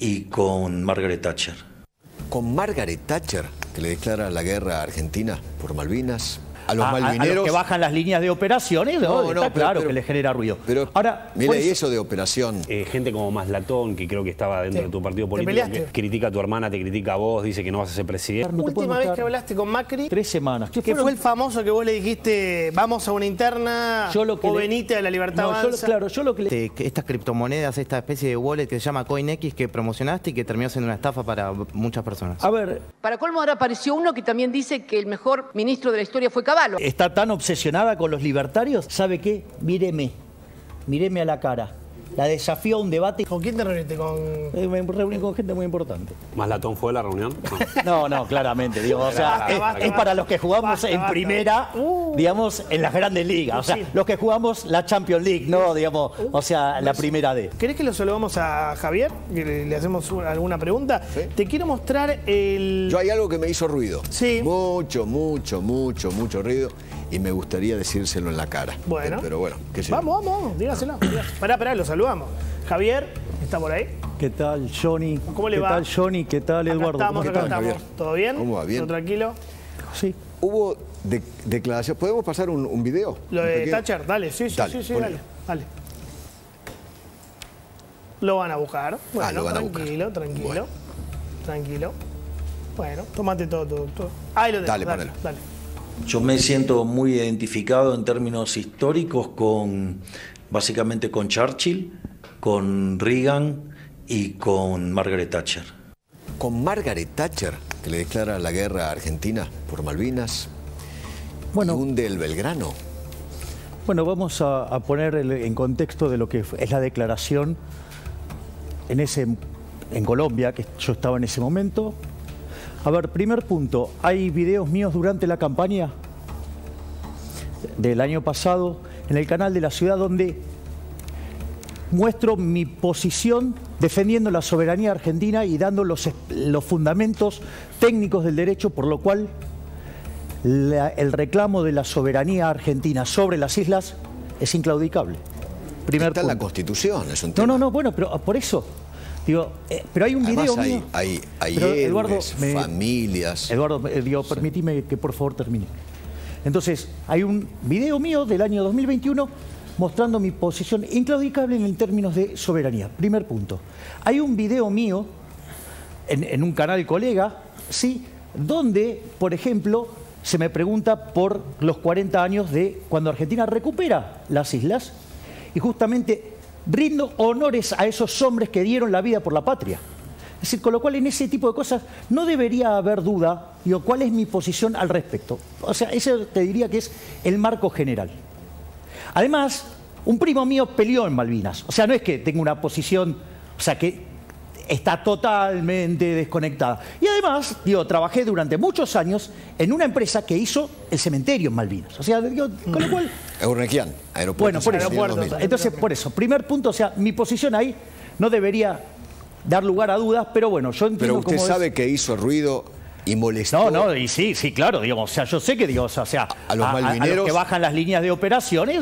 y con Margaret Thatcher. ¿Con Margaret Thatcher, que le declara la guerra a Argentina por Malvinas? A los malvineros. A los que bajan las líneas de operaciones, ¿no? Claro, que les genera ruido. Pero, ahora, mira, pues, y eso de operación. Gente como Maslaton, que creo que estaba dentro de tu partido político, que critica a tu hermana, te critica a vos, dice que no vas a ser presidente. La última vez que hablaste con Macri. 3 semanas. ¿Qué fue el famoso que vos le dijiste, vamos a una interna, o venite a la libertad avanza? Claro, yo lo que le... Estas criptomonedas, esta especie de wallet que se llama CoinX, que promocionaste y que terminó siendo una estafa para muchas personas. A ver. Para colmo, ahora apareció uno que también dice que el mejor ministro de la historia fue Cavallo. Está tan obsesionada con los libertarios, ¿sabe qué? Míreme a la cara. La desafío a un debate. ¿Con quién te reuniste? Me reuní con gente muy importante. ¿Maslaton fue a la reunión? No, claramente. Digo, o sea, es para los que jugamos en primera, digamos, en las grandes ligas. O sea, los que jugamos la Champions League, ¿no? Digamos, o sea, la primera D. ¿Querés que lo saludamos a Javier? Que le hacemos alguna pregunta. ¿Sí? Te quiero mostrar el... Yo hay algo que me hizo ruido. Sí. Mucho ruido. Y me gustaría decírselo en la cara. Bueno. Pero bueno, qué sé yo. Vamos, dígaselo. Pará, lo saludamos. Javier, ¿está por ahí? ¿Qué tal, Johnny? ¿Cómo le va? ¿Qué tal, Johnny? ¿Qué tal, Eduardo? Acá estamos. ¿Todo bien? ¿Cómo va? ¿Bien? ¿Todo tranquilo? Sí. Hubo declaración. ¿Podemos pasar un video? Lo de Thatcher, dale. Sí, dale. Lo van a buscar. Bueno, lo van a buscar. Tranquilo. Bueno, tomate todo. Ahí lo tenés. Dale. Yo me siento muy identificado en términos históricos con, básicamente, con Churchill, con Reagan y con Margaret Thatcher. ¿Con Margaret Thatcher, que le declara la guerra a Argentina por Malvinas? Bueno, hunde el Belgrano. Bueno, vamos a poner en contexto de lo que es la declaración en Colombia, que yo estaba en ese momento. A ver, primer punto, hay videos míos durante la campaña del año pasado en el canal de la ciudad donde muestro mi posición defendiendo la soberanía argentina y dando los fundamentos técnicos del derecho, por lo cual el reclamo de la soberanía argentina sobre las islas es inclaudicable. Está en la Constitución, es un tema. No, bueno, pero por eso... Digo, pero hay un video mío. Hay héroes, familias. Eduardo, digo, permíteme que por favor termine. Entonces, hay un video mío del año 2021 mostrando mi posición inclaudicable en términos de soberanía. Primer punto. Hay un video mío en un canal colega, ¿sí? Donde, por ejemplo, se me pregunta por los 40 años de cuando Argentina recupera las islas y justamente... rindo honores a esos hombres que dieron la vida por la patria. Es decir, con lo cual en ese tipo de cosas no debería haber duda, digo, cuál es mi posición al respecto. O sea, eso te diría que es el marco general. Además, un primo mío peleó en Malvinas. O sea, no es que tenga una posición, o sea, que está totalmente desconectada. Y además, digo, trabajé durante muchos años en una empresa que hizo el cementerio en Malvinas. O sea, digo, con lo cual... Eurnequian, aeropuerto. Bueno, por eso. Entonces, por eso, primer punto, o sea, mi posición ahí no debería dar lugar a dudas, pero bueno, yo entiendo cómo... Pero usted sabe que hizo ruido y molestó. No, y sí, claro, digamos, o sea, yo sé que, digo, o sea, a los malvineros... A los que bajan las líneas de operaciones,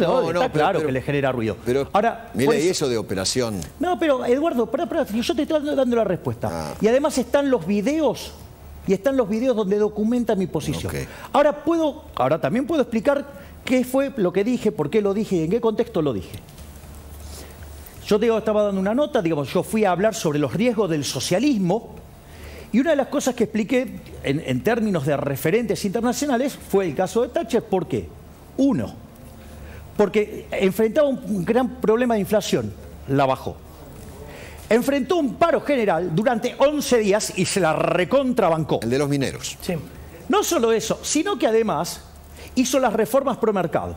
claro, que les genera ruido. Pero, ahora, mira, pues, ¿y eso de operación? No, pero, Eduardo, pará, yo te estoy dando la respuesta. Y además están los videos... Y están los videos donde documenta mi posición. Okay. Ahora también puedo explicar qué fue lo que dije, por qué lo dije y en qué contexto lo dije. Yo estaba dando una nota, digamos, yo fui a hablar sobre los riesgos del socialismo y una de las cosas que expliqué en términos de referentes internacionales fue el caso de Thatcher. ¿Por qué? Uno, porque enfrentaba un gran problema de inflación, la bajó. Enfrentó un paro general durante 11 días y se la recontrabancó. El de los mineros. Sí. No solo eso, sino que además hizo las reformas pro mercado.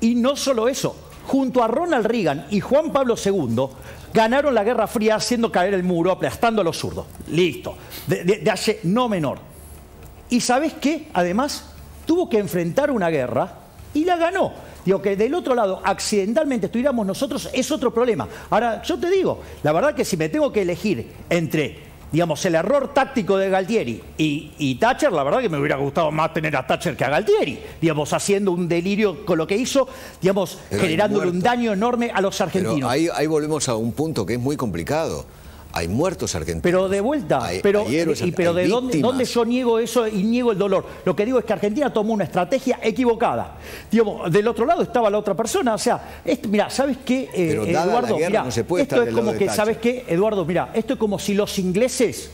Y no solo eso, junto a Ronald Reagan y Juan Pablo II ganaron la Guerra Fría haciendo caer el muro, aplastando a los zurdos. Listo. De no menor. Y ¿sabés qué? Además, tuvo que enfrentar una guerra y la ganó. Digo, que del otro lado accidentalmente estuviéramos nosotros es otro problema. Ahora, yo te digo, la verdad que si me tengo que elegir entre, digamos, el error táctico de Galtieri y Thatcher, la verdad que me hubiera gustado más tener a Thatcher que a Galtieri, digamos, haciendo un delirio con lo que hizo, digamos, generándole un daño enorme a los argentinos. Pero ahí volvemos a un punto que es muy complicado. hay muertos argentinos. Pero de vuelta, hay, pero ¿de dónde yo niego eso y niego el dolor? Lo que digo es que Argentina tomó una estrategia equivocada. Digamos, del otro lado estaba la otra persona, o sea, mira, ¿sabes qué, Eduardo? Mira, no esto es como que, ¿sabes qué, Eduardo? Mira, esto es como si los ingleses,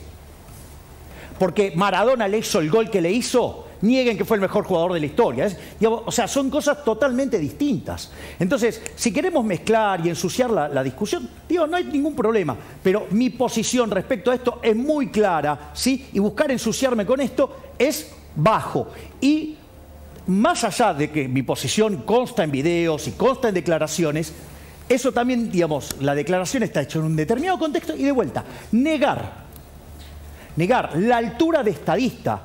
porque Maradona le hizo el gol que le hizo, nieguen que fue el mejor jugador de la historia. Digamos, o sea, son cosas totalmente distintas. Entonces, si queremos mezclar y ensuciar la discusión, digo, no hay ningún problema. Pero mi posición respecto a esto es muy clara, ¿sí? Y buscar ensuciarme con esto es bajo. Y más allá de que mi posición consta en videos y consta en declaraciones, eso también, digamos, la declaración está hecha en un determinado contexto y de vuelta. Negar la altura de estadista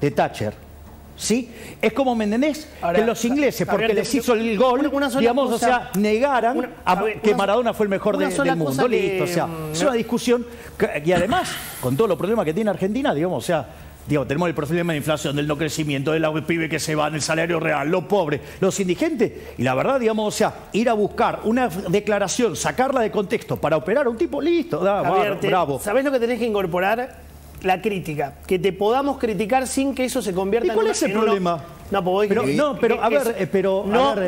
de Thatcher, ¿sí? Es como, ¿me entendés? Ahora, que los ingleses, porque les hizo el gol, digamos, o sea, negaran que Maradona fue el mejor del mundo. Listo, o sea, es una discusión que, y además, con todos los problemas que tiene Argentina, digamos, o sea, tenemos el problema de inflación, del no crecimiento, de los pibes que se van, el salario real, los pobres, los indigentes, y la verdad, digamos, o sea, ir a buscar una declaración, sacarla de contexto para operar a un tipo, listo, bravo. ¿Sabés lo que tenés que incorporar? La crítica, que te podamos criticar sin que eso se convierta en... ¿Y cuál es el problema? No,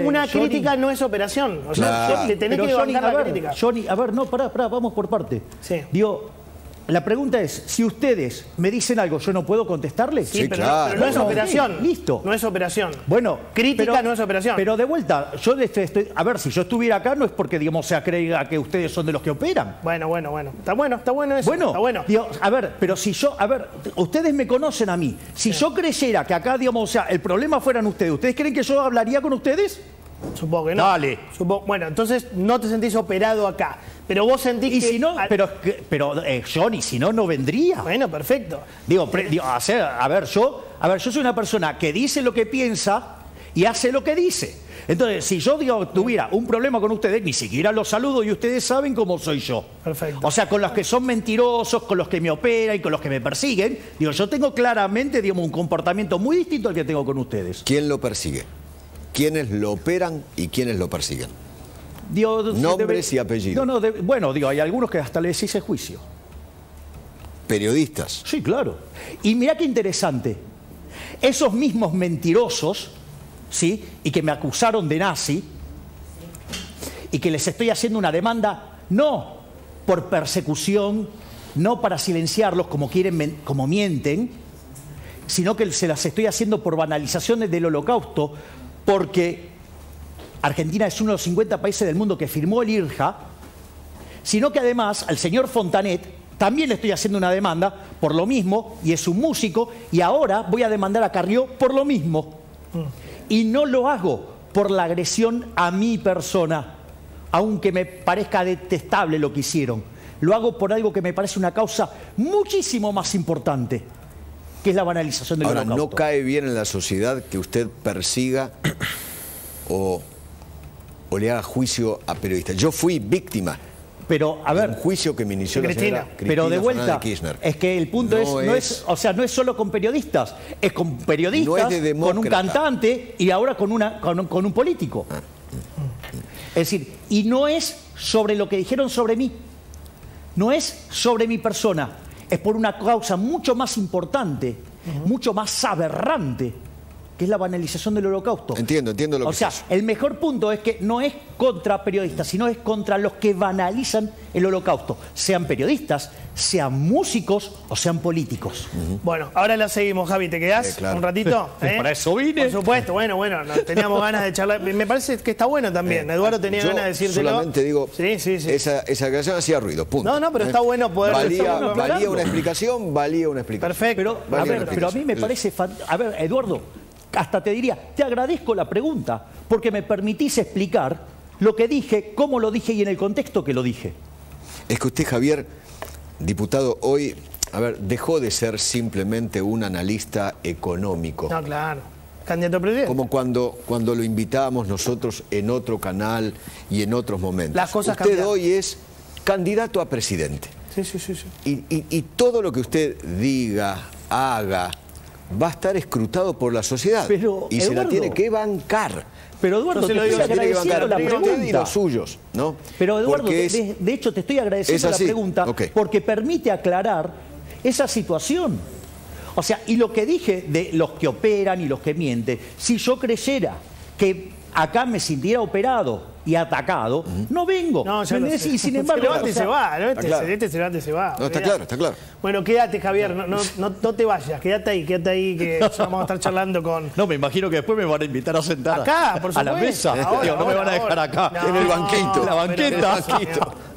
una crítica no es operación. O sea, le tenés que levantar la crítica. Johnny, a ver, no, pará, vamos por parte. Sí. Digo, la pregunta es, si ustedes me dicen algo, ¿yo no puedo contestarles? Sí, pero no es operación. Listo. No es operación. Bueno, crítica no es operación. Pero de vuelta, yo estoy... A ver, si yo estuviera acá no es porque, digamos, se crea que ustedes son de los que operan. Bueno. Está bueno eso. Bueno, está bueno. Digo, a ver, pero si yo... A ver, ustedes me conocen a mí. Si yo creyera que acá, digamos, o sea, el problema fueran ustedes, ¿ustedes creen que yo hablaría con ustedes? Supongo que no. Dale. Bueno, entonces no te sentís operado acá. Pero vos sentís que... Johnny, si no, no vendría. Bueno, perfecto. Yo soy una persona que dice lo que piensa y hace lo que dice. Entonces, si yo tuviera un problema con ustedes, ni siquiera los saludo y ustedes saben cómo soy yo. Perfecto. O sea, con los que son mentirosos, con los que me operan y con los que me persiguen, yo tengo claramente, un comportamiento muy distinto al que tengo con ustedes. ¿Quién lo persigue? ¿Quiénes lo operan y quiénes lo persiguen? Nombres y apellidos. Hay algunos que hasta les hice juicio. Periodistas. Sí, claro. Y mirá qué interesante. Esos mismos mentirosos, ¿sí? Y que me acusaron de nazi, y que les estoy haciendo una demanda, no por persecución, no para silenciarlos como mienten, sino que se las estoy haciendo por banalizaciones del Holocausto, porque Argentina es uno de los 50 países del mundo que firmó el IRJA, sino que además al señor Fontanet también le estoy haciendo una demanda por lo mismo, y es un músico, y ahora voy a demandar a Carrió por lo mismo. Y no lo hago por la agresión a mi persona, aunque me parezca detestable lo que hicieron. Lo hago por algo que me parece una causa muchísimo más importante, que es la banalización del Holocausto. Ahora, ¿no cae bien en la sociedad que usted persiga o le haga juicio a periodistas? Yo fui víctima de un juicio que me inició la señora Cristina Fernández de Kirchner. Es que el punto no es solo con periodistas, es con periodistas, con un cantante y ahora con un político. Es decir, y no es sobre lo que dijeron sobre mí, no es sobre mi persona. Es por una causa mucho más importante, mucho más aberrante, que es la banalización del Holocausto. Entiendo lo que dices. O sea, el mejor punto es que no es contra periodistas, sino es contra los que banalizan el Holocausto. Sean periodistas, sean músicos o sean políticos. Bueno, ahora la seguimos, Javi. ¿Te quedás un ratito? Para eso vine. Por supuesto, teníamos ganas de charlar. Me parece que está bueno también. Eduardo tenía ganas de decírtelo. Solamente digo, esa aclaración hacía ruido, punto. No, pero está bueno poder... Valía una explicación, Perfecto. Pero a mí me parece... A ver, Eduardo, hasta te diría, te agradezco la pregunta, porque me permitís explicar lo que dije, cómo lo dije y en el contexto que lo dije. Es que usted, Javier, diputado, hoy, dejó de ser simplemente un analista económico. No, claro. Candidato a presidente. Como cuando lo invitábamos nosotros en otro canal y en otros momentos. Las cosas cambiaron. Usted hoy es candidato a presidente. Sí. Y todo lo que usted diga, haga, va a estar escrutado por la sociedad. Pero, y Eduardo, se la tiene que bancar. Pero Eduardo, no se te estoy agradeciendo la pregunta. Y los suyos, ¿no? Pero Eduardo, de hecho te estoy agradeciendo la pregunta, okay, porque permite aclarar esa situación. O sea, y lo que dije de los que operan y los que mienten, si yo creyera que acá me sintiera operado y atacado, no vengo. No, ya lo sé. Y sin embargo, levante se va, levante se va. No, está claro, está claro. Bueno, quédate, Javier, no te vayas, quédate ahí, que vamos a estar charlando con... No, me imagino que después me van a invitar a sentar acá, por supuesto, a la mesa. Ahora, digo, no me van a dejar acá. No, en el banquito. La banqueta.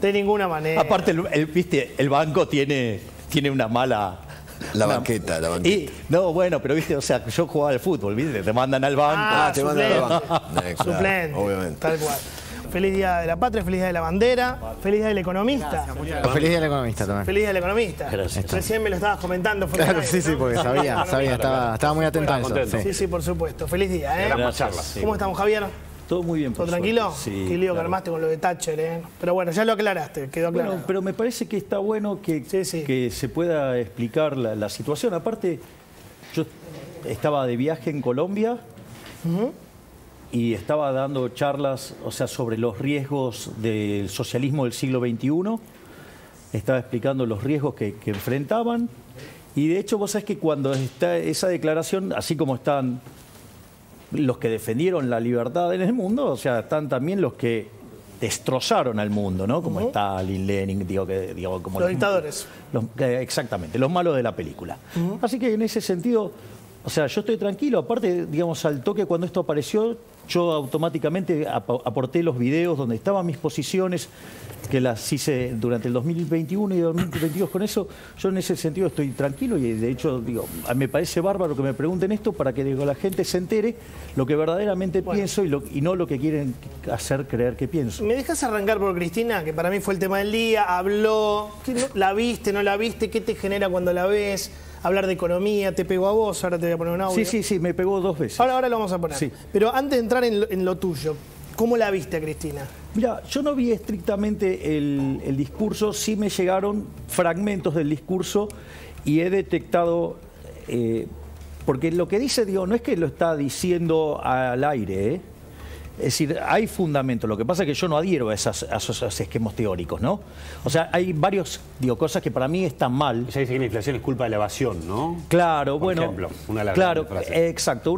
De ninguna manera. Aparte, viste, el banco tiene una mala... La banqueta, la banqueta. Y, no, bueno, pero viste, o sea, yo jugaba al fútbol, viste, te mandan al banco. Ah, te mandan al banco. Suplente, obviamente. Tal cual. Feliz Día de la Patria, feliz Día de la Bandera, feliz Día del Economista. Gracias, feliz Día del Economista también. Feliz Día del Economista. Gracias. Recién me lo estabas comentando. Claro, ahí, sí, ¿no? Sí, porque sabía, estaba muy atento a eso. Sí, sí, por supuesto. Feliz día, ¿eh? Gracias. ¿Cómo estamos, Javier? Todo muy bien. ¿Todo tranquilo? Sí. Qué lío que armaste con lo de Thatcher, ¿eh? Pero bueno, ya lo aclaraste, quedó claro. Bueno, pero me parece que está bueno que, que se pueda explicar la situación. Aparte, yo estaba de viaje en Colombia y estaba dando charlas, o sea, sobre los riesgos del socialismo del siglo XXI. Estaba explicando los riesgos que enfrentaban. Y de hecho, vos sabés que cuando está esa declaración, así como están... los que defendieron la libertad en el mundo, o sea, están también los que destrozaron al mundo, ¿no? Como Stalin, Lenin, digo, como los dictadores. Exactamente, los malos de la película. Así que en ese sentido, o sea, yo estoy tranquilo. Aparte, digamos, al toque cuando esto apareció, yo automáticamente aporté los videos donde estaban mis posiciones, que las hice durante el 2021 y 2022 con eso. Yo en ese sentido estoy tranquilo y de hecho digo, me parece bárbaro que me pregunten esto para que digo, la gente se entere lo que verdaderamente pienso y no lo que quieren hacer creer que pienso. ¿Me dejas arrancar por Cristina? Que para mí fue el tema del día, habló, ¿la viste, no la viste? ¿Qué te genera cuando la ves? Hablar de economía, te pegó a vos, ahora te voy a poner un audio. Sí, sí, sí, me pegó dos veces. Ahora lo vamos a poner. Sí. Pero antes de entrar en lo tuyo, ¿cómo la viste, Cristina? Mira, yo no vi estrictamente el discurso, sí me llegaron fragmentos del discurso y he detectado, porque lo que dice, digo, no es que lo está diciendo al aire, es decir, hay fundamentos, lo que pasa es que yo no adhiero a esos esquemas teóricos, ¿no? O sea, hay varios, digo, cosas que para mí están mal. Se dice que la inflación es culpa de la evasión, ¿no? Claro, por ejemplo, una de las grandes frases. Exacto,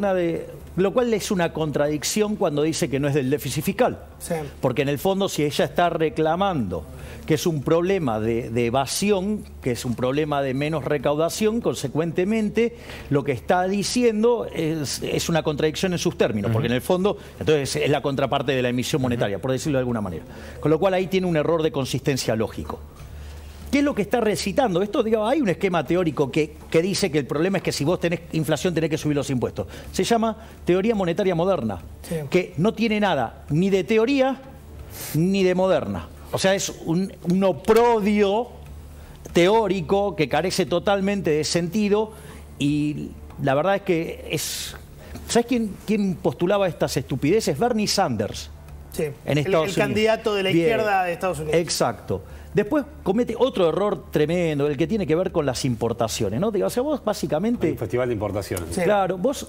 lo cual es una contradicción cuando dice que no es del déficit fiscal. Sí. Porque en el fondo, si ella está reclamando que es un problema de evasión, que es un problema de menos recaudación, consecuentemente, lo que está diciendo es una contradicción en sus términos, porque en el fondo, entonces es la contraparte de la emisión monetaria, por decirlo de alguna manera. Con lo cual ahí tiene un error de consistencia lógico. ¿Qué es lo que está recitando? Esto, digamos, hay un esquema teórico que dice que el problema es que si vos tenés inflación tenés que subir los impuestos. Se llama teoría monetaria moderna, que no tiene nada ni de teoría ni de moderna. O sea, es un oprodio teórico que carece totalmente de sentido y la verdad es que es... ¿Sabés quién postulaba estas estupideces? Bernie Sanders. Sí, en Estados Unidos. El candidato de la izquierda de Estados Unidos. Exacto. Después comete otro error tremendo, el que tiene que ver con las importaciones, ¿no? O sea, vos básicamente... Un festival de importaciones. Sí. Claro, vos,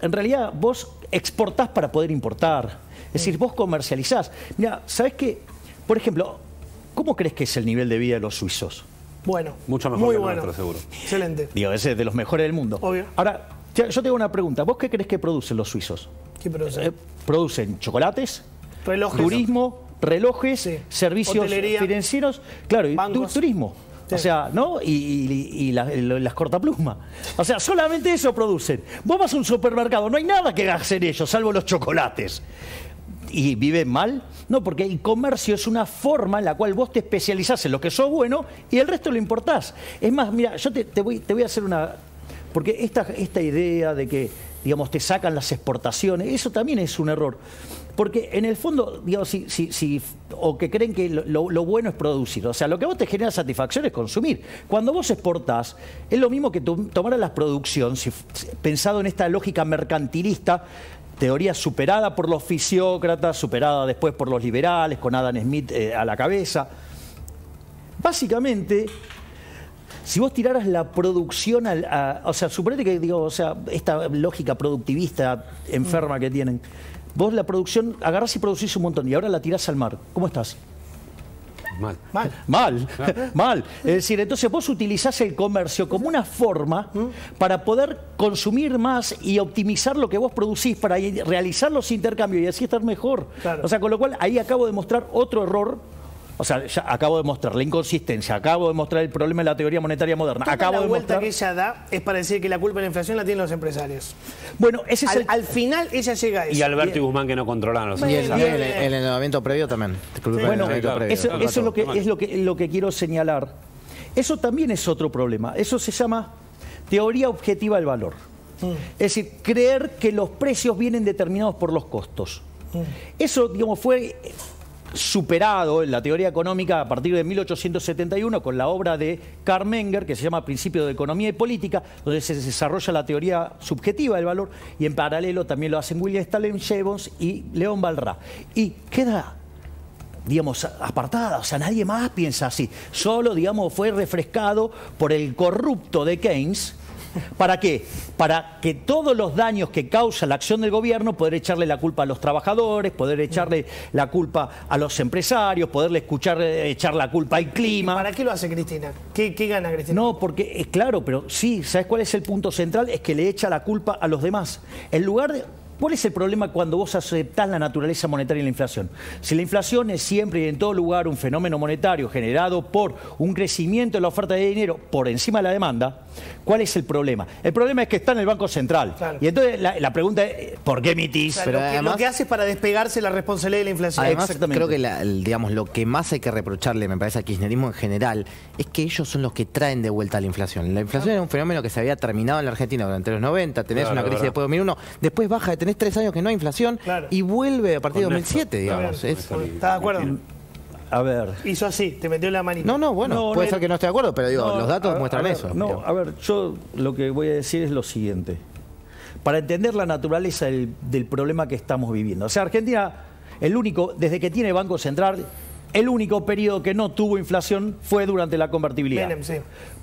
en realidad, vos exportás para poder importar. Es decir, vos comercializás. Mira, ¿sabés qué? Por ejemplo, ¿cómo crees que es el nivel de vida de los suizos? Bueno. Mucho mejor que el nuestro, seguro. Excelente. Digo, ese es de los mejores del mundo. Obvio. Ahora, yo te hago una pregunta. ¿Vos qué crees que producen los suizos? ¿Qué producen? Producen chocolates, relojes, turismo, relojes, servicios financieros, claro, y turismo. Sí. O sea, ¿no? Y las cortaplumas. O sea, solamente eso producen. Vos vas a un supermercado, no hay nada que hacer ellos, salvo los chocolates. ¿Y viven mal? No, porque el comercio es una forma en la cual vos te especializás en lo que sos bueno y el resto lo importás. Es más, mira, yo te voy a hacer una... Porque esta idea de que, digamos, te sacan las exportaciones, eso también es un error. Porque en el fondo, digamos, o que creen que lo bueno es producir. O sea, lo que a vos te genera satisfacción es consumir. Cuando vos exportás, es lo mismo que tomar la producción, pensado en esta lógica mercantilista, teoría superada por los fisiócratas, superada después por los liberales, con Adam Smith a la cabeza. Básicamente... Si vos tiraras la producción al... o sea, suponete que, digo, o sea, esta lógica productivista enferma que tienen, vos la producción agarrás y producís un montón y ahora la tirás al mar. ¿Cómo estás? Mal. Mal. Mal. Claro. Mal. Es decir, entonces vos utilizás el comercio como una forma para poder consumir más y optimizar lo que vos producís para realizar los intercambios y así estar mejor. Claro. O sea, con lo cual ahí acabo de mostrar otro error. O sea, ya acabo de mostrar la inconsistencia, acabo de mostrar el problema de la teoría monetaria moderna. Acabo de mostrar... La vuelta que ella da es para decir que la culpa de la inflación la tienen los empresarios. Bueno, ese es al final ella llega a eso. Y Alberto y Guzmán que no controlan los empresarios. Y el endeudamiento previo también. Bueno, eso es lo que quiero señalar. Eso también es otro problema. Eso se llama teoría objetiva del valor. Es decir, creer que los precios vienen determinados por los costos. Eso, digamos, fue... superado en la teoría económica a partir de 1871 con la obra de Carl Menger, que se llama Principio de Economía y Política, donde se desarrolla la teoría subjetiva del valor, y en paralelo también lo hacen William Stanley Jevons y León Walras. Y queda, digamos, apartada, o sea, nadie más piensa así. Solo, digamos, fue refrescado por el corrupto de Keynes. ¿Para qué? Para que todos los daños que causa la acción del gobierno, poder echarle la culpa a los trabajadores, poder echarle la culpa a los empresarios, poderle echar la culpa al clima. ¿Para qué lo hace Cristina? ¿Qué gana Cristina? No, porque es claro, pero sí, ¿sabes cuál es el punto central? Es que le echa la culpa a los demás. En lugar de... ¿Cuál es el problema cuando vos aceptás la naturaleza monetaria y la inflación? Si la inflación es siempre y en todo lugar un fenómeno monetario generado por un crecimiento de la oferta de dinero por encima de la demanda, ¿cuál es el problema? El problema es que está en el Banco Central. Claro. Y entonces la pregunta es, ¿por qué emitís? O sea, lo que hace es para despegarse la responsabilidad de la inflación. Además, creo que digamos, lo que más hay que reprocharle, me parece, al kirchnerismo en general, es que ellos son los que traen de vuelta a la inflación. La inflación es un fenómeno que se había terminado en la Argentina durante los 90, tenés una crisis después de 2001, después baja de tener 3 años que no hay inflación y vuelve a partir de 2007, digamos. ¿Estás de acuerdo? A ver. Hizo así, te metió la manita. No, no, bueno, no, puede ser que no esté de acuerdo, pero digo, los datos muestran eso. No, pero... a ver, yo lo que voy a decir es lo siguiente. Para entender la naturaleza del problema que estamos viviendo. O sea, Argentina, el único, desde que tiene Banco Central, el único periodo que no tuvo inflación fue durante la convertibilidad. Menem, sí.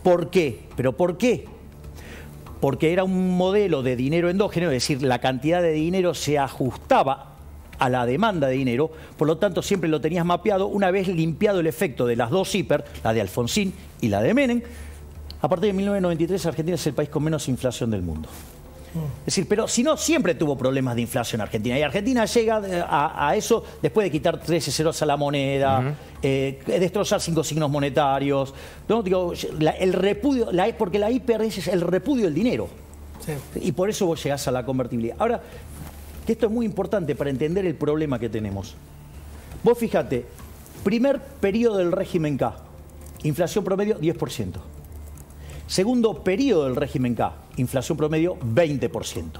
¿Por qué? ¿Pero por qué? Porque era un modelo de dinero endógeno, es decir, la cantidad de dinero se ajustaba a la demanda de dinero, por lo tanto siempre lo tenías mapeado. Una vez limpiado el efecto de las dos hiper, la de Alfonsín y la de Menem, a partir de 1993 Argentina es el país con menos inflación del mundo. Es decir, pero si no, siempre tuvo problemas de inflación Argentina. Y Argentina llega a eso después de quitar 13 ceros a la moneda, destrozar 5 signos monetarios. No, digo, el repudio, porque la hiper es el repudio del dinero. Sí. Y por eso vos llegás a la convertibilidad. Ahora, que esto es muy importante para entender el problema que tenemos. Vos fíjate, primer periodo del régimen K, inflación promedio 10%. Segundo periodo del régimen K, inflación promedio 20%. Sí.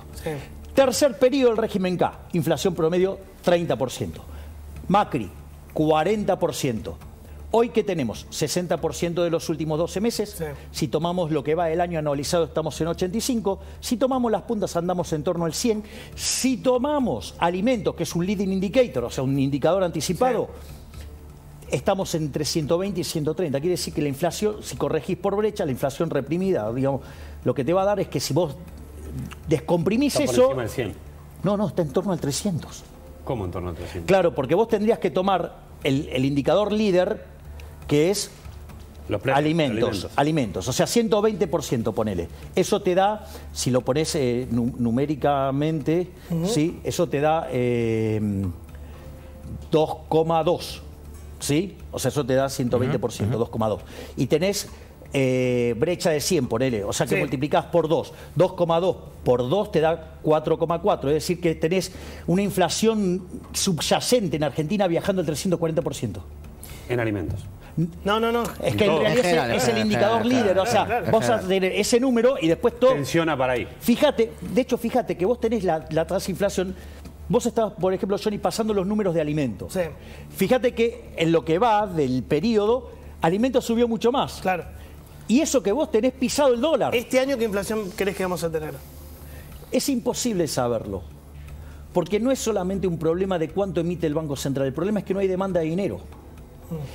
Tercer periodo del régimen K, inflación promedio 30%. Macri, 40%. Hoy, ¿qué tenemos? 60% de los últimos 12 meses. Sí. Si tomamos lo que va el año anualizado, estamos en 85. Si tomamos las puntas, andamos en torno al 100. Si tomamos alimentos, que es un leading indicator, o sea, un indicador anticipado... Sí. Estamos entre 120 y 130. Quiere decir que la inflación, si corregís por brecha, la inflación reprimida, digamos, lo que te va a dar es que si vos descomprimís eso... Está por encima del 100. No, no, está en torno al 300. ¿Cómo en torno al 300? Claro, porque vos tendrías que tomar el indicador líder, que es alimentos. O sea, 120%, ponele. Eso te da, si lo pones numéricamente, ¿sí? Eso te da 2,2. ¿Sí? O sea, eso te da 120%, 2,2. Y tenés brecha de 100, ponele. O sea, que multiplicás por 2. 2,2 por 2 te da 4,4. Es decir, que tenés una inflación subyacente en Argentina viajando al 340%. En alimentos. No, no, no. Es que en realidad es el indicador líder. O sea, vos a tener ese número y después todo... Tensiona para ahí. Fíjate, de hecho, fíjate que vos tenés la transinflación... Vos estás, por ejemplo, Johnny, pasando los números de alimentos. Sí. Fíjate que en lo que va del periodo, alimentos subió mucho más. Claro. Y eso que vos tenés pisado el dólar. ¿Este año qué inflación crees que vamos a tener? Es imposible saberlo. Porque no es solamente un problema de cuánto emite el Banco Central. El problema es que no hay demanda de dinero.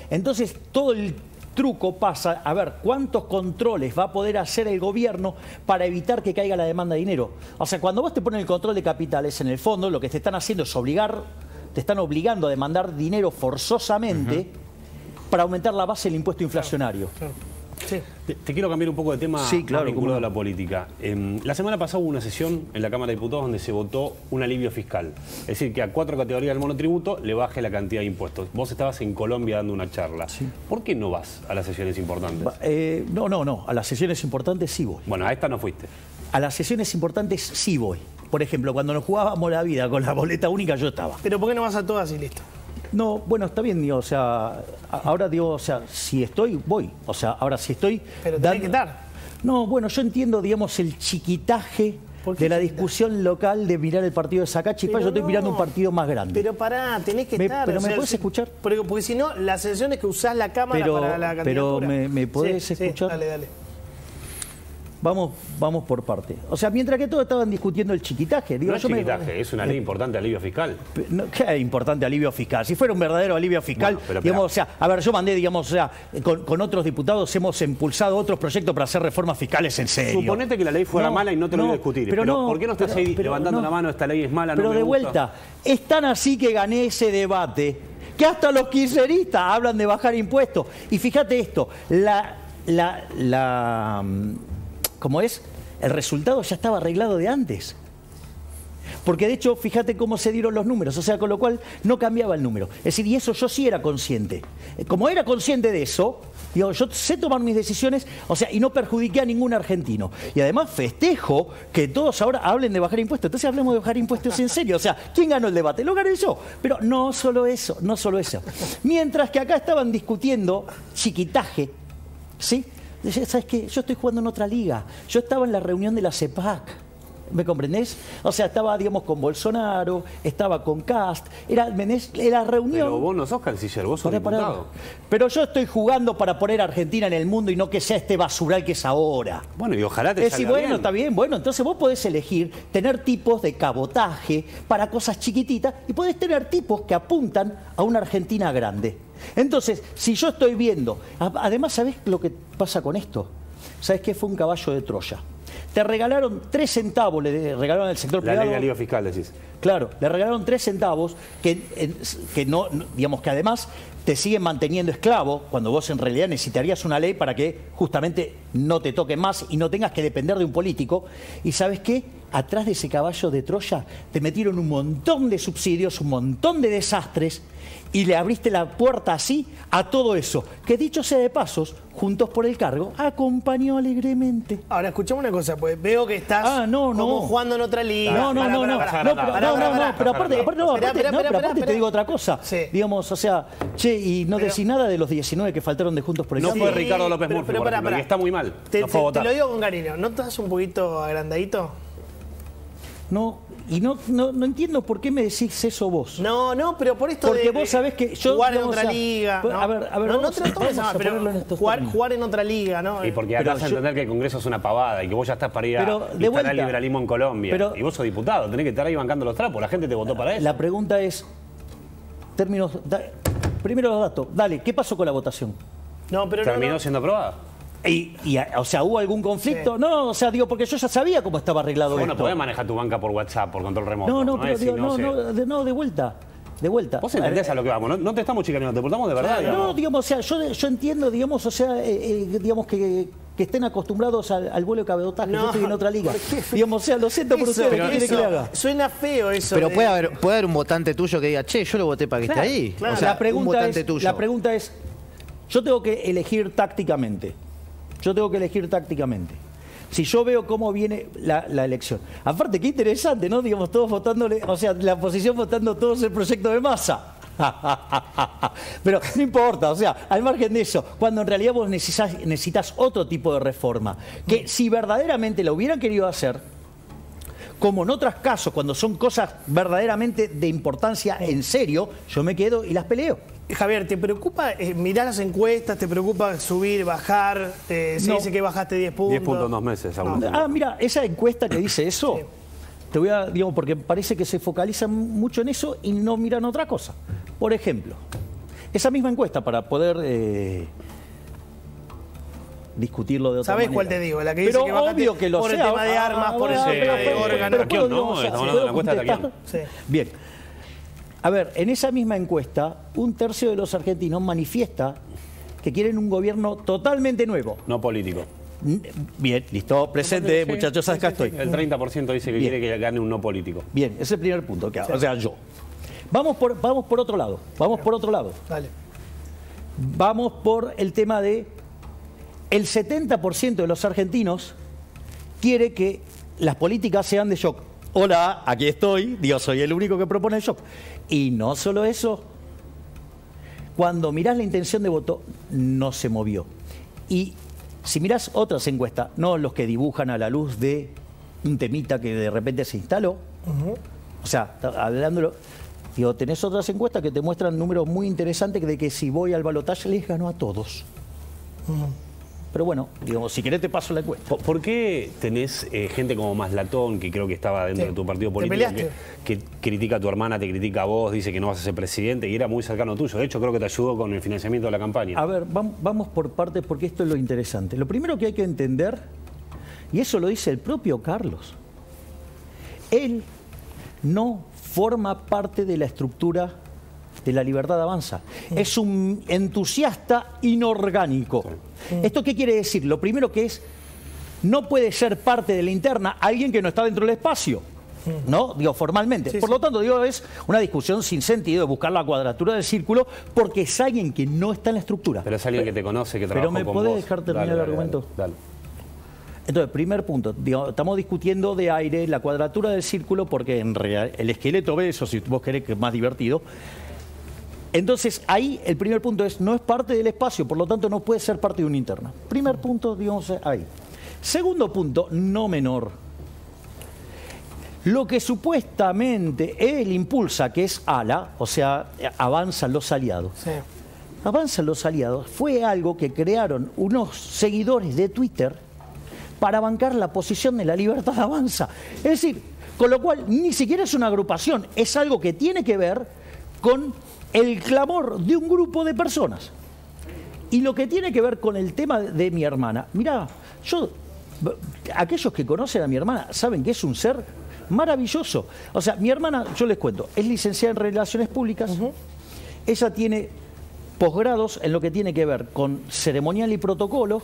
Entonces, todo el truco pasa a ver cuántos controles va a poder hacer el gobierno para evitar que caiga la demanda de dinero. O sea, cuando vos te pones el control de capitales, en el fondo lo que te están haciendo es obligar, te están obligando a demandar dinero forzosamente para aumentar la base del impuesto inflacionario. Claro, claro. Sí. Te quiero cambiar un poco de tema, sí, claro, vinculado a la política. La semana pasada hubo una sesión en la Cámara de Diputados donde se votó un alivio fiscal. Es decir, que a 4 categorías del monotributo le baje la cantidad de impuestos. Vos estabas en Colombia dando una charla. Sí. ¿Por qué no vas a las sesiones importantes? No. A las sesiones importantes sí voy. Bueno, a esta no fuiste. A las sesiones importantes sí voy. Por ejemplo, cuando nos jugábamos la vida con la boleta única, yo estaba. ¿Pero por qué no vas a todas y listo? No, bueno, está bien, digo, o sea, ahora digo, o sea, si estoy, voy. O sea, ahora si estoy... Pero tenés que dar. No, bueno, yo entiendo, digamos, el chiquitaje de la discusión local de mirar el partido de Sacachi. Yo estoy mirando un partido más grande. Pero pará, tenés que estar. ¿Pero me podés escuchar? Porque si no, la sesión es que usás la cámara para la candidatura. Pero me podés escuchar. Sí, dale. Vamos por parte. O sea, mientras que todos estaban discutiendo el chiquitaje. Digo, no es chiquitaje, es una ley importante alivio fiscal. No, ¿qué importante alivio fiscal? Si fuera un verdadero alivio fiscal, bueno, digamos, o sea, a ver, yo mandé, digamos, o sea, con otros diputados hemos impulsado otros proyectos para hacer reformas fiscales en serio. Suponete que la ley fuera mala y no te lo voy a discutir. Pero ¿por qué no estás ahí levantando la mano? Esta ley es mala, no me gusta. Pero de vuelta, es tan así que gané ese debate que hasta los kirchneristas hablan de bajar impuestos. Y fíjate esto, como es, el resultado ya estaba arreglado de antes. Porque de hecho, fíjate cómo se dieron los números, o sea, con lo cual no cambiaba el número. Es decir, y eso yo sí era consciente. Como era consciente de eso, digo, yo sé tomar mis decisiones, o sea, y no perjudiqué a ningún argentino. Y además festejo que todos ahora hablen de bajar impuestos. Entonces hablemos de bajar impuestos en serio. O sea, ¿quién ganó el debate? Lo gané yo. Pero no solo eso, no solo eso. Mientras que acá estaban discutiendo chiquitaje, ¿sí? ¿Sabes qué? Yo estoy jugando en otra liga. Yo estaba en la reunión de la CEPAC. ¿Me comprendés? O sea, estaba, digamos, con Bolsonaro, estaba con Kast. Era reunión... Pero vos no sos canciller, vos sos diputado. Pero yo estoy jugando para poner a Argentina en el mundo y no que sea este basural que es ahora. Bueno, y ojalá te salga bien. Está bien, bueno, entonces vos podés elegir tener tipos de cabotaje para cosas chiquititas y podés tener tipos que apuntan a una Argentina grande. Entonces, si yo estoy viendo... Además, ¿sabés lo que pasa con esto? ¿Sabés qué? Fue un caballo de Troya. Te regalaron 3 centavos, le regalaron al sector privado... La ley de alivio fiscal, decís. Claro, le regalaron 3 centavos que no, digamos que además te siguen manteniendo esclavo cuando vos en realidad necesitarías una ley para que justamente no te toquen más y no tengas que depender de un político. ¿Y sabés qué? Atrás de ese caballo de Troya te metieron un montón de subsidios, un montón de desastres, y le abriste la puerta así a todo eso, que dicho sea de pasos, Juntos por el Cargo acompañó alegremente. Ahora, escuchame una cosa, pues veo que estás como jugando en otra liga. Pero aparte te digo otra cosa. Sí. Digamos, o sea, che, y no decís nada de los 19 que faltaron de Juntos por el Cargo. No fue Ricardo López Murphy, porque está muy mal. Te lo digo con cariño, ¿no estás un poquito agrandadito? No entiendo por qué me decís eso vos. No, pero por esto porque vos sabés que yo... Jugar en otra liga. A ver, jugar en otra liga, ¿no? Y porque acá vas a entender que el Congreso es una pavada y que vos ya estás para ir a instalar el liberalismo en Colombia. Y vos sos diputado, tenés que estar ahí bancando los trapos. La gente te votó para eso. La pregunta es... primero los datos. Dale, ¿qué pasó con la votación? ¿Terminó siendo aprobada? O sea, ¿hubo algún conflicto? Sí. No, o sea, digo, porque yo ya sabía cómo estaba arreglado. Bueno, podés manejar tu banca por WhatsApp, por control remoto. De vuelta. Vos entendés a lo que vamos, no te estamos chicaneando, te portamos de verdad. Digamos, o sea, yo entiendo, digamos, o sea, digamos que estén acostumbrados al vuelo de cabotaje. Yo estoy en otra liga. Digamos, o sea, lo siento por ustedes, ¿qué quiere que le haga? Suena feo eso. Pero puede haber un votante tuyo que diga, che, yo lo voté para que esté ahí. Claro. O sea, la pregunta es, yo tengo que elegir tácticamente. Si yo veo cómo viene la elección. Aparte, qué interesante, ¿no? Digamos, todos votándole, o sea, la oposición votando todos el proyecto de Massa. Pero no importa, o sea, al margen de eso, cuando en realidad vos necesitas otro tipo de reforma, que si verdaderamente la hubieran querido hacer, como en otros casos, cuando son cosas verdaderamente de importancia en serio, yo me quedo y las peleo. Javier, ¿te preocupa mirar las encuestas? ¿Te preocupa subir, bajar? Se dice que bajaste 10 puntos. 10 puntos en 2 meses. Mira, esa encuesta que dice eso, sí. Te voy a... Digamos, porque parece que se focalizan mucho en eso y no miran otra cosa. Por ejemplo, esa misma encuesta para poder discutirlo de otra manera. ¿Sabés cuál te digo? La que dice que va por el tema de armas, por el tema de órganos. Pero no, bien. A ver, en esa misma encuesta, 1/3 de los argentinos manifiesta que quieren un gobierno totalmente nuevo. No político. Bien, listo, presente, muchachos, acá estoy. El 30% dice que quiere que gane un no político. Bien, ese es el primer punto que hago, o sea, yo. Vamos por otro lado, Dale. Vamos por el tema de el 70% de los argentinos quiere que las políticas sean de shock. Hola, aquí estoy, Dios, soy el único que propone el shock. Y no solo eso, cuando mirás la intención de voto, no se movió. Y si mirás otras encuestas, no los que dibujan a la luz de un temita que de repente se instaló, o sea, hablándolo, digo, tenés otras encuestas que te muestran números muy interesantes de que si voy al balotaje les ganó a todos. Pero bueno, digamos, si querés te paso la encuesta. ¿Por qué tenés gente como Maslaton, que creo que estaba dentro de tu partido político, que critica a tu hermana, te critica a vos, dice que no vas a ser presidente y era muy cercano tuyo? De hecho, creo que te ayudó con el financiamiento de la campaña. A ver, vamos por partes porque esto es lo interesante. Lo primero que hay que entender, y eso lo dice el propio Carlos, él no forma parte de la estructura de La Libertad Avanza. Es un entusiasta inorgánico. ¿Esto qué quiere decir? Lo primero que es, no puede ser parte de la interna alguien que no está dentro del espacio, ¿no? Digo, formalmente. Sí, Por lo tanto, digo, es una discusión sin sentido de buscar la cuadratura del círculo porque es alguien que no está en la estructura. Pero es alguien que te conoce, que trabaja con vos. Pero me podés dejar terminar el argumento. Dale. Entonces, primer punto, digamos, estamos discutiendo de aire la cuadratura del círculo porque en real, el esqueleto beso, si vos querés, que es más divertido. Entonces, ahí el primer punto es, no es parte del espacio, por lo tanto no puede ser parte de una interna. Primer punto, digamos, ahí. Segundo punto, no menor. Lo que supuestamente él impulsa, que es ALA, o sea, avanzan los aliados. Sí. Avanzan los aliados fue algo que crearon unos seguidores de Twitter para bancar la posición de La Libertad Avanza. Es decir, con lo cual ni siquiera es una agrupación, es algo que tiene que ver con el clamor de un grupo de personas. Y lo que tiene que ver con el tema de mi hermana, mirá, yo, aquellos que conocen a mi hermana saben que es un ser maravilloso. O sea, mi hermana, yo les cuento, es licenciada en Relaciones Públicas, ella tiene posgrados en lo que tiene que ver con ceremonial y protocolo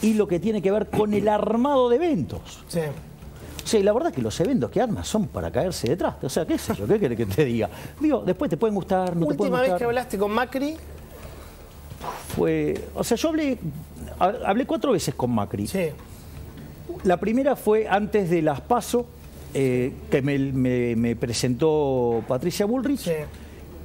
y lo que tiene que ver con el armado de eventos. Sí. O sea, y la verdad que los eventos que armas son para caerse detrás. O sea, qué sé yo, qué querés que te diga. Digo, después te pueden gustar, no te pueden gustar. ¿Última vez que hablaste con Macri? Fue... O sea, yo hablé 4 veces con Macri. Sí. La primera fue antes de las PASO, que me presentó Patricia Bullrich. Sí.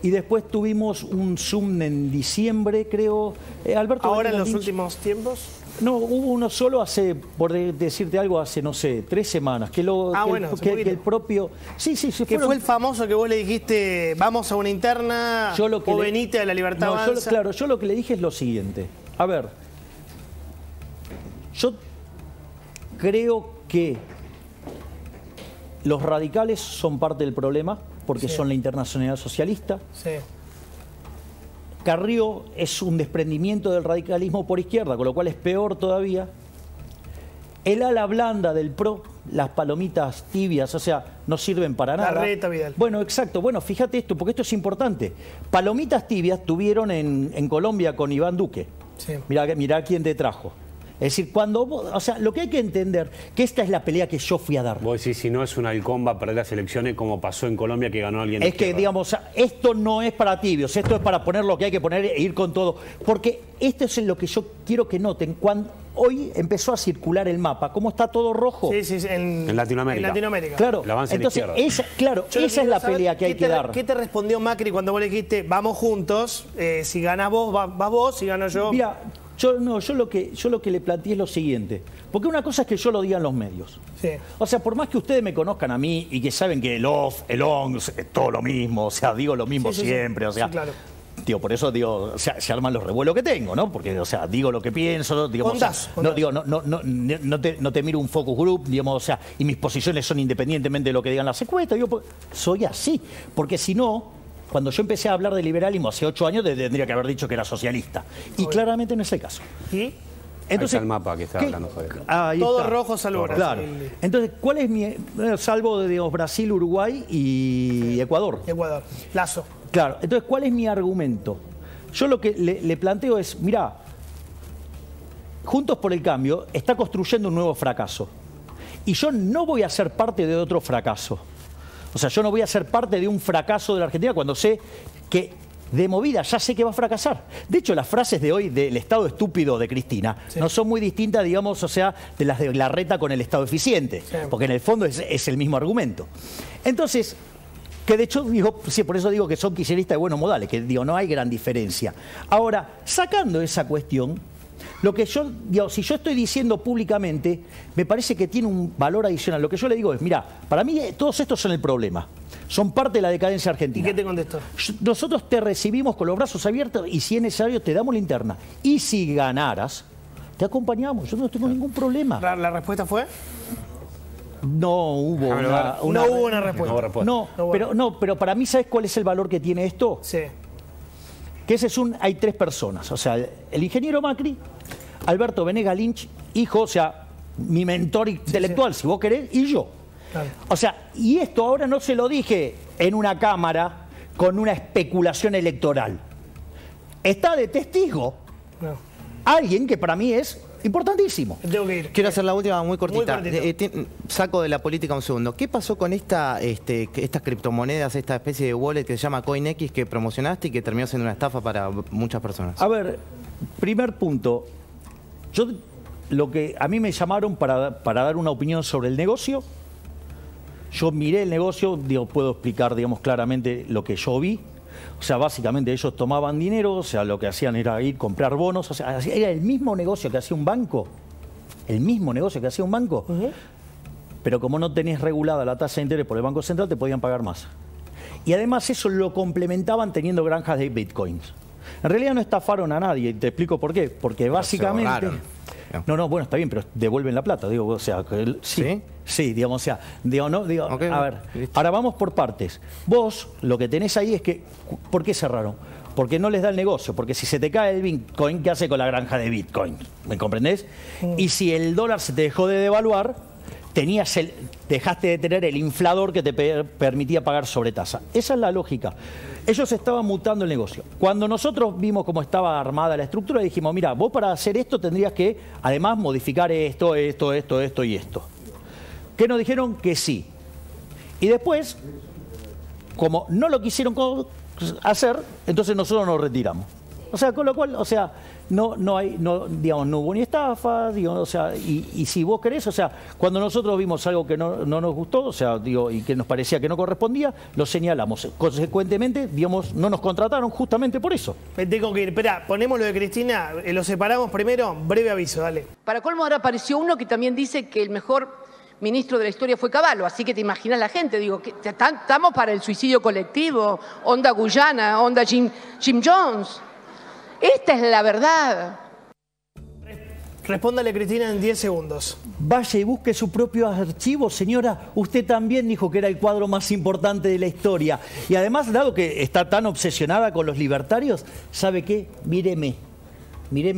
Y después tuvimos un Zoom en diciembre, creo. Alberto ¿Ahora Venega Lynch, en los últimos tiempos? No, hubo uno solo hace, por decirte algo, hace, no sé, 3 semanas. Que el propio... Sí. Que fue el famoso que vos le dijiste, vamos a una interna o venite a La Libertad Avanza. Claro, yo lo que le dije es lo siguiente. A ver, yo creo que los radicales son parte del problema, porque son la Internacional Socialista. Sí. Carrió es un desprendimiento del radicalismo por izquierda, con lo cual es peor todavía. El ala blanda del PRO, las palomitas tibias, o sea, no sirven para nada. La reta, Vidal. Bueno, exacto. Bueno, fíjate esto, porque esto es importante. Palomitas tibias tuvieron en Colombia con Iván Duque. Sí. Mirá quién te trajo. Es decir, cuando vos, o sea, lo que hay que entender que esta es la pelea que yo fui a dar. Vos decís, si no es una alcomba perder las elecciones como pasó en Colombia que ganó alguien de izquierda. Es que, digamos, esto no es para tibios, esto es para poner lo que hay que poner e ir con todo. Porque esto es lo que yo quiero que noten. Cuando hoy empezó a circular el mapa, ¿cómo está todo rojo? Sí, en Latinoamérica. Claro. El avance entonces, de la izquierda. Esa es la pelea que hay que dar. ¿Qué te respondió Macri cuando vos le dijiste, vamos juntos, si ganás vos, vas vos, si gano yo? Mira, Yo lo que le planteé es lo siguiente. Porque una cosa es que yo lo diga en los medios. Sí. O sea, por más que ustedes me conozcan a mí y que saben que el off, el on, es todo lo mismo, o sea, digo lo mismo siempre, o sea... Sí, claro. Tío, por eso digo, se arman los revuelos que tengo, ¿no? Porque, o sea, digo lo que pienso, digamos, no te miro un focus group, digamos, o sea, y mis posiciones son independientemente de lo que digan las encuestas. Yo soy así, porque si no... Cuando yo empecé a hablar de liberalismo hace 8 años, tendría que haber dicho que era socialista. Y claramente no es el caso. ¿Y? Entonces, ahí está el mapa que está hablando Javier. Todo rojo salvo Brasil. Claro. Entonces, ¿cuál es mi... salvo, digamos, Brasil, Uruguay y sí. Ecuador. Ecuador. Lazo. Claro. Entonces, ¿cuál es mi argumento? Yo lo que le planteo es, mirá, Juntos por el Cambio está construyendo un nuevo fracaso. Y yo no voy a ser parte de otro fracaso. O sea, yo no voy a ser parte de un fracaso de la Argentina cuando sé que... de movida, ya sé que va a fracasar. De hecho, las frases de hoy del Estado estúpido de Cristina sí. no son muy distintas, digamos, o sea, de las de la reta con el Estado eficiente, sí. porque en el fondo es el mismo argumento. Entonces, que de hecho, digo, sí, por eso digo que son kirchneristas de buenos modales, que digo, no hay gran diferencia. Ahora, sacando esa cuestión, lo que yo, digo, si yo estoy diciendo públicamente, me parece que tiene un valor adicional. Lo que yo le digo es, mirá, para mí todos estos son el problema. Son parte de la decadencia argentina. ¿Y qué te contestó? Nosotros te recibimos con los brazos abiertos y si es necesario te damos la interna. Y si ganaras, te acompañamos. Yo no tengo ningún problema. ¿La respuesta fue? No hubo una respuesta. No, pero para mí, ¿sabes cuál es el valor que tiene esto? Sí. Que ese es un... hay tres personas. O sea, el ingeniero Macri, Alberto Venega Lynch, hijo, o sea, mi mentor intelectual, sí, sí. si vos querés, y yo. Claro. O sea, y esto ahora no se lo dije en una cámara con una especulación electoral. Está de testigo no. alguien que para mí es importantísimo. Tengo que ir. Quiero hacer la última muy cortita. Muy saco de la política un segundo. ¿Qué pasó con estas criptomonedas, esta especie de wallet que se llama CoinX que promocionaste y que terminó siendo una estafa para muchas personas? A ver, primer punto. Yo, lo que a mí me llamaron para dar una opinión sobre el negocio. Yo miré el negocio, digo, puedo explicar, digamos, claramente lo que yo vi. O sea, básicamente ellos tomaban dinero, o sea, lo que hacían era ir comprar bonos. O sea, era el mismo negocio que hacía un banco. El mismo negocio que hacía un banco. Uh-huh. Pero como no tenés regulada la tasa de interés por el Banco Central, te podían pagar más. Y además eso lo complementaban teniendo granjas de bitcoins. En realidad no estafaron a nadie, y te explico por qué. Porque básicamente... No, bueno, está bien, pero devuelven la plata, digo, o sea, sí, sí, sí digamos, o sea, digo, no, digo, okay, a ver, listo. Ahora vamos por partes. Vos, lo que tenés ahí es que, ¿por qué cerraron? Porque no les da el negocio, porque si se te cae el Bitcoin, ¿qué hace con la granja de Bitcoin? ¿Me comprendés? Mm. Y si el dólar se te dejó de devaluar, dejaste de tener el inflador que te permitía pagar sobre tasa. Esa es la lógica. Ellos estaban mutando el negocio. Cuando nosotros vimos cómo estaba armada la estructura, dijimos, mira, vos para hacer esto tendrías que, además, modificar esto y esto. ¿Qué nos dijeron? Que sí. Y después, como no lo quisieron hacer, entonces nosotros nos retiramos. O sea, con lo cual, o sea, no hubo ni estafa, digamos, o sea, y si vos querés, o sea, cuando nosotros vimos algo que no nos gustó, o sea, digo, y que nos parecía que no correspondía, lo señalamos. Consecuentemente, digamos, no nos contrataron justamente por eso. Me tengo que ir, espera, ponemos lo de Cristina, lo separamos primero, breve aviso, dale. Para colmo ahora apareció uno que también dice que el mejor ministro de la historia fue Cavallo, así que te imaginas la gente, digo, estamos para el suicidio colectivo, onda Guyana, onda Jim Jones. Esta es la verdad. Respóndale, Cristina, en 10 segundos. Vaya y busque su propio archivo, señora. Usted también dijo que era el cuadro más importante de la historia. Y además, dado que está tan obsesionada con los libertarios, ¿sabe qué? Míreme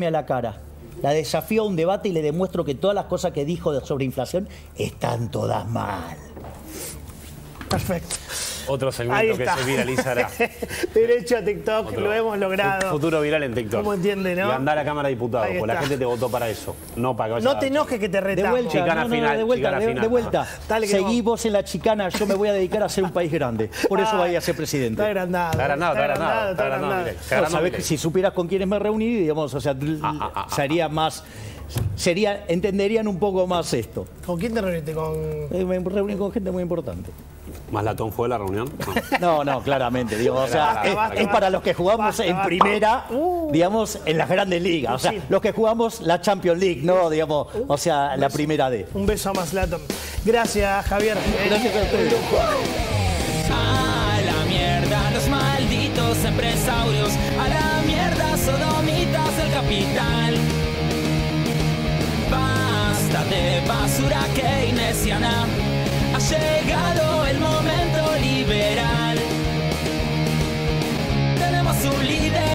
a la cara. La desafío a un debate y le demuestro que todas las cosas que dijo sobre inflación están todas mal. Perfecto. Otro segmento que se viralizará. Derecho a TikTok, lo hemos logrado. Futuro viral en TikTok. ¿Cómo entiende, no? Y andar a Cámara de Diputados, porque la gente te votó para eso. No para que no te enojes que te retamos. De vuelta. Seguimos en la chicana, yo me voy a dedicar a ser un país grande. Por eso vaya a ser presidente. Está agrandado. Si supieras con quiénes me reuní, digamos, o sea, sería más... entenderían un poco más esto. ¿Con quién te reuniste? Me reuní con gente muy importante. ¿Maslaton fue la reunión? No, claramente. Digo, o sea, es para los que jugamos primera, digamos, en las grandes ligas. O sea, los que jugamos la Champions League, ¿no? Digamos, o sea, la primera D. Un beso a Maslaton. Gracias, Javier. Gracias a ustedes. A la mierda los malditos empresarios. A la mierda sodomitas del capital. Basta de basura keynesiana. Ha llegado el momento liberal.